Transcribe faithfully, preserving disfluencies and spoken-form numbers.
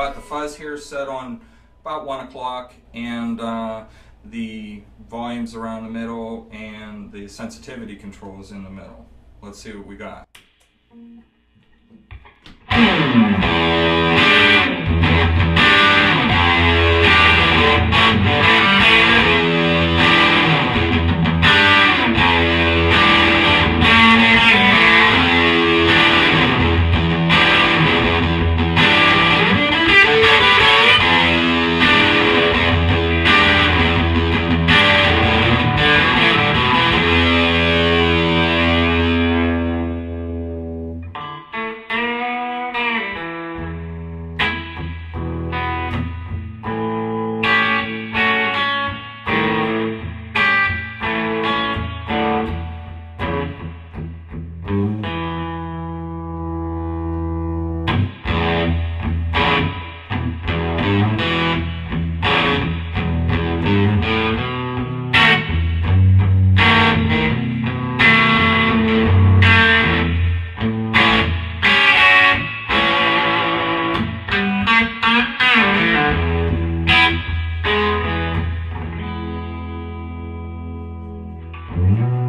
about the fuzz here set on about one o'clock, and uh, the volume's around the middle and the sensitivity control is in the middle. Let's see what we got. Mm-hmm.